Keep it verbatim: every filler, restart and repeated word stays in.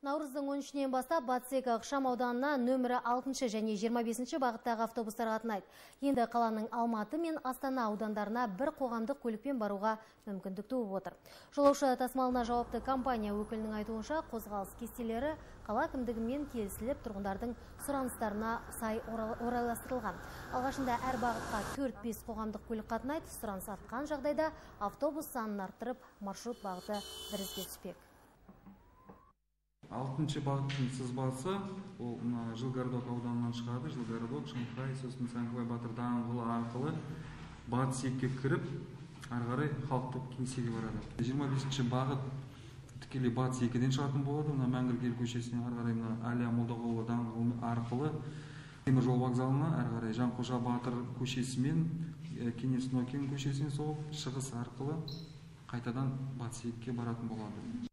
Наурыздың он үшінен бастап Батсека ықшам ауданына нөмірі алтыншы және жиырма бесінші бағыттағы автобустар қатынайды. Енді қаланың Алматы мен Астана аудандарына бір қоғамдық көлікпен баруға мүмкіндік туып отыр. Жолаушы тасымалына жауапты компания өкілінің айтуынша, қозғалыс кестелері қала әкімдігімен келісіліп, тұрғындардың сұраныстарына сай орайластырылған. Алғашында әр бағытқа төрт-бес қоғамдық көлік қатынайды, сұраныс артқан жағдайда автобус санын арттырып, маршрут бағыты бірізге түспек. Алтыншы бағыттың сызбасы, ол Жилгородок ауданынан шығады, Жилгородок, Шанхай, сосын Сәңгібай Батыр даңғылы арқылы Батсекке кіріп, арғарай Халықтық кеңсеге барады. жиырма бесінші бағыт тікелей Батсекеден шығатын болады, Мәңгілгел көшесіне арғарай Әлия Молдағұлова даңғылы арқылы темір жол вокзалына арғарай Жанқожа Батыр көшесімен Кеңес Нокин көшесіне соғып, шығыс арқылы қайтадан Батсекке баратын болады.